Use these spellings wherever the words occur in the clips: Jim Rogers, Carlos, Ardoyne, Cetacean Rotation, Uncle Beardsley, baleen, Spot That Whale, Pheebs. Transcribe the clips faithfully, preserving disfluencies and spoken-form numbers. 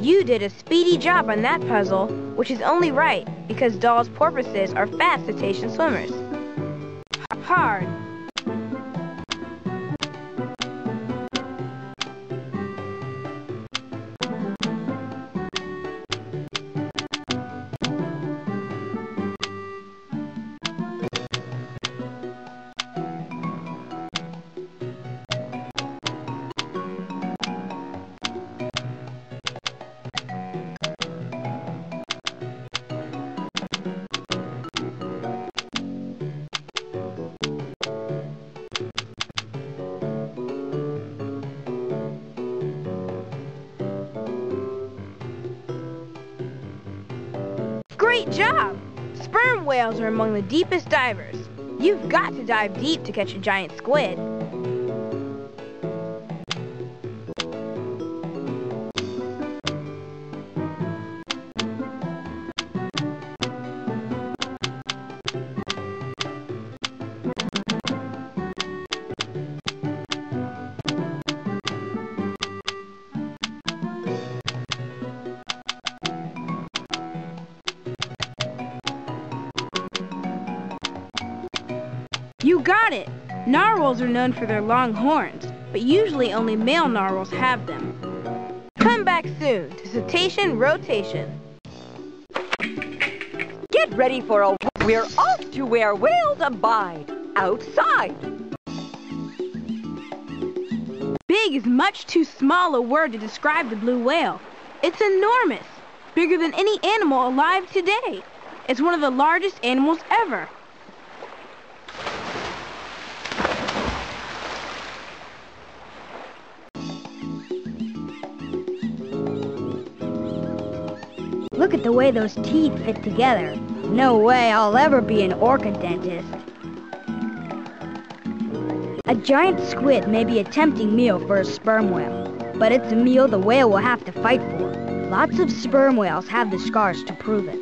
You did a speedy job on that puzzle, which is only right because dolls porpoises are fast cetacean swimmers. Hard. Great job! Sperm whales are among the deepest divers. You've got to dive deep to catch a giant squid. You got it! Narwhals are known for their long horns, but usually only male narwhals have them. Come back soon to Cetacean Rotation. Get ready for a... We're off to where whales abide, outside. Big is much too small a word to describe the blue whale. It's enormous, bigger than any animal alive today. It's one of the largest animals ever. Look at the way those teeth fit together. No way I'll ever be an orca dentist. A giant squid may be a tempting meal for a sperm whale, but it's a meal the whale will have to fight for. Lots of sperm whales have the scars to prove it.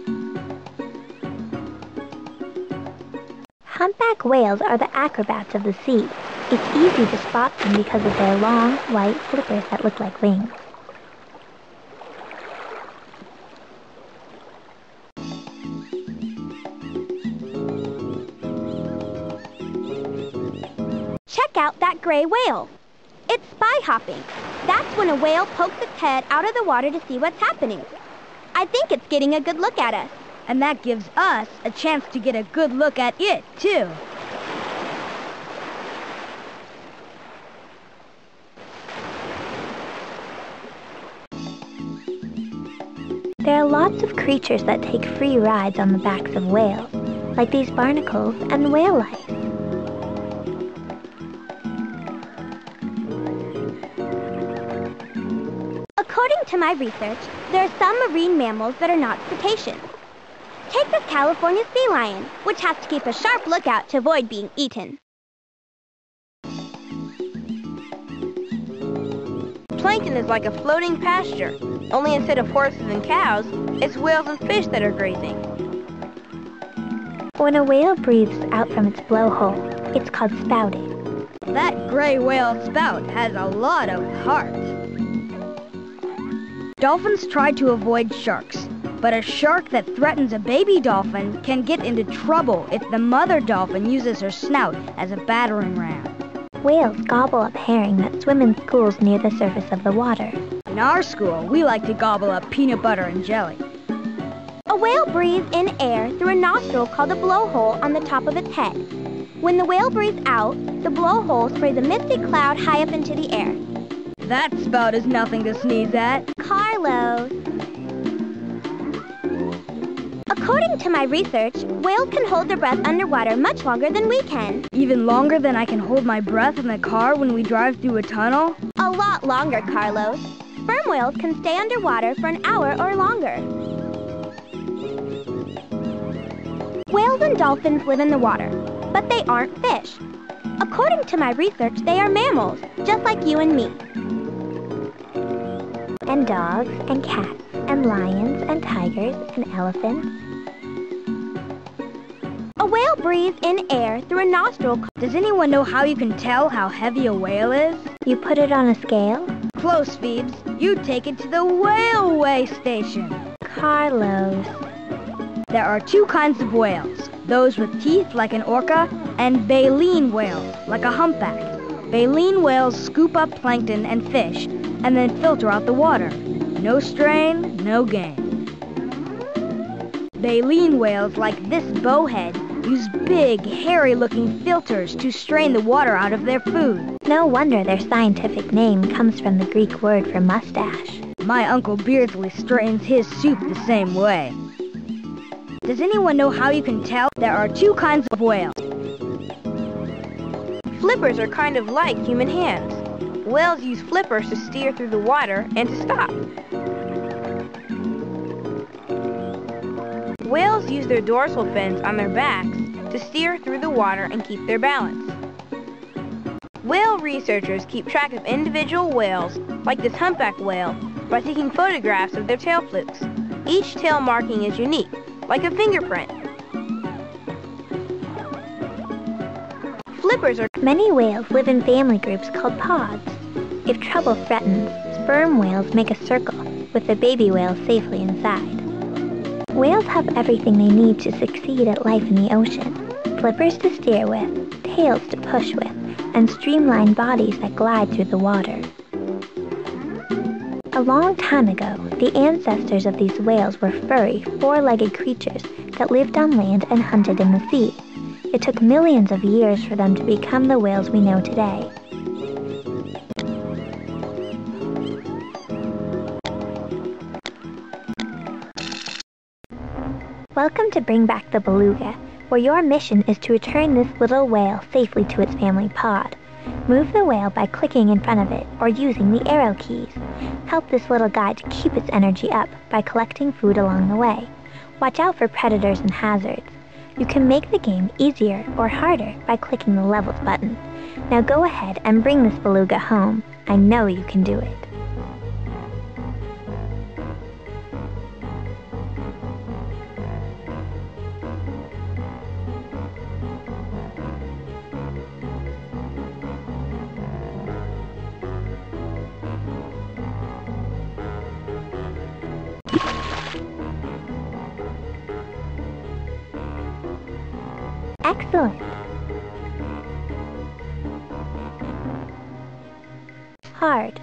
Humpback whales are the acrobats of the sea. It's easy to spot them because of their long, white flippers that look like wings. Out that gray whale. It's spy hopping. That's when a whale pokes its head out of the water to see what's happening. I think it's getting a good look at us. And that gives us a chance to get a good look at it, too. There are lots of creatures that take free rides on the backs of whales, like these barnacles and whale lice. According to my research, there are some marine mammals that are not cetaceans. Take this California sea lion, which has to keep a sharp lookout to avoid being eaten. Plankton is like a floating pasture, only instead of horses and cows, it's whales and fish that are grazing. When a whale breathes out from its blowhole, it's called spouting. That gray whale spout has a lot of heart. Dolphins try to avoid sharks, but a shark that threatens a baby dolphin can get into trouble if the mother dolphin uses her snout as a battering ram. Whales gobble up herring that swim in schools near the surface of the water. In our school, we like to gobble up peanut butter and jelly. A whale breathes in air through a nostril called a blowhole on the top of its head. When the whale breathes out, the blowhole sprays a misty cloud high up into the air. That spout is nothing to sneeze at. Carlos. According to my research, whales can hold their breath underwater much longer than we can. Even longer than I can hold my breath in the car when we drive through a tunnel? A lot longer, Carlos. Sperm whales can stay underwater for an hour or longer. Whales and dolphins live in the water, but they aren't fish. According to my research, they are mammals, just like you and me. And dogs, and cats, and lions, and tigers, and elephants. A whale breathes in air through a nostril. Does anyone know how you can tell how heavy a whale is? You put it on a scale? Close, Pheebs. You take it to the whaleway station. Carlos. There are two kinds of whales. Those with teeth like an orca and baleen whales like a humpback. Baleen whales scoop up plankton and fish and then filter out the water. No strain, no gain. Baleen whales like this bowhead use big, hairy-looking filters to strain the water out of their food. No wonder their scientific name comes from the Greek word for mustache. My Uncle Beardsley strains his soup the same way. Does anyone know how you can tell? There are two kinds of whales. Flippers are kind of like human hands. Whales use flippers to steer through the water and to stop. Whales use their dorsal fins on their backs to steer through the water and keep their balance. Whale researchers keep track of individual whales, like this humpback whale, by taking photographs of their tail flukes. Each tail marking is unique, like a fingerprint. Flippers are... Many whales live in family groups called pods. If trouble threatens, sperm whales make a circle, with the baby whale safely inside. Whales have everything they need to succeed at life in the ocean. Flippers to steer with, tails to push with, and streamlined bodies that glide through the water. A long time ago, the ancestors of these whales were furry, four-legged creatures that lived on land and hunted in the sea. It took millions of years for them to become the whales we know today. Welcome to Bring Back the Beluga, where your mission is to return this little whale safely to its family pod. Move the whale by clicking in front of it or using the arrow keys. Help this little guide to keep its energy up by collecting food along the way. Watch out for predators and hazards. You can make the game easier or harder by clicking the levels button. Now go ahead and bring this beluga home. I know you can do it. Excellent! Hard.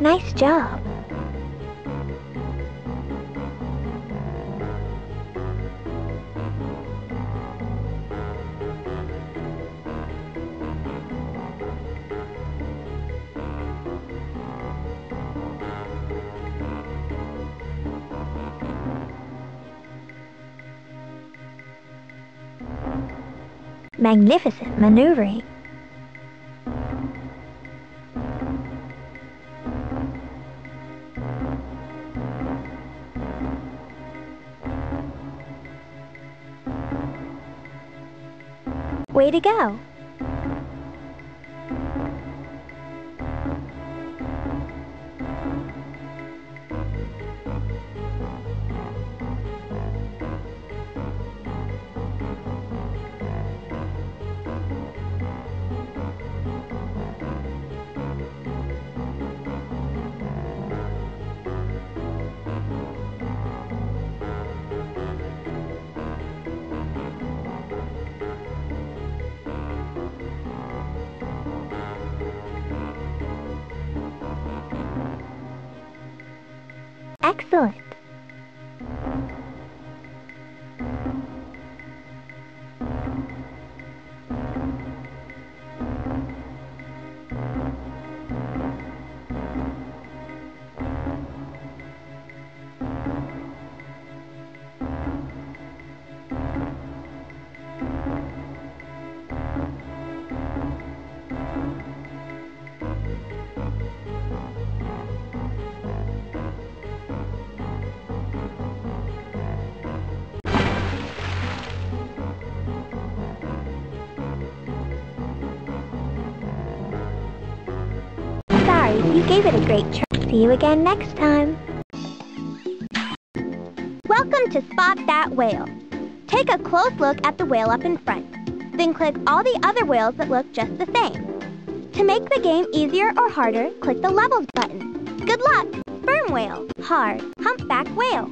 Nice job! Magnificent maneuvering! Way to go! Excellent. You gave it a great try. See you again next time. Welcome to Spot That Whale. Take a close look at the whale up in front. Then click all the other whales that look just the same. To make the game easier or harder, click the Levels button. Good luck! Sperm whale, hard, humpback whale.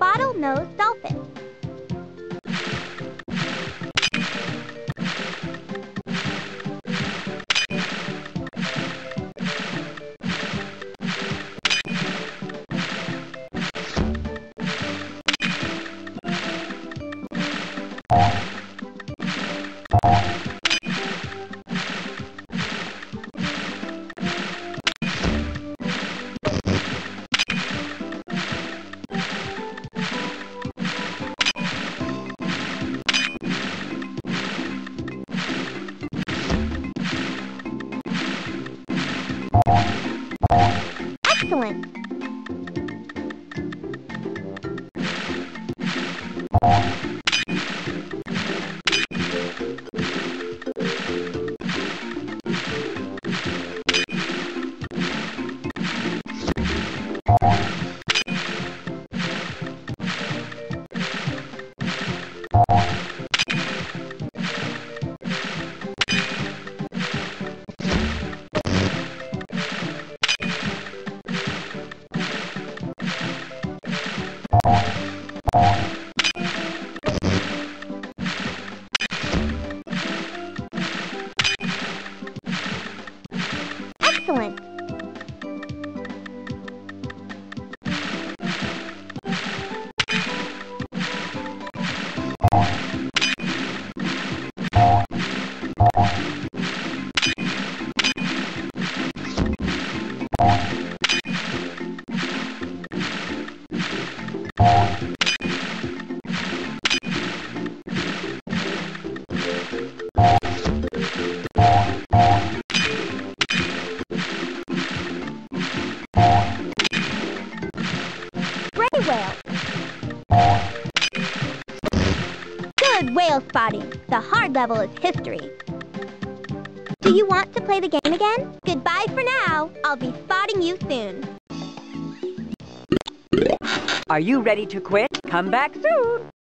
Bottlenose dolphin. Excellent. Excellent. Whale spotting. The hard level is history. Do you want to play the game again? Goodbye for now. I'll be spotting you soon. Are you ready to quit? Come back soon.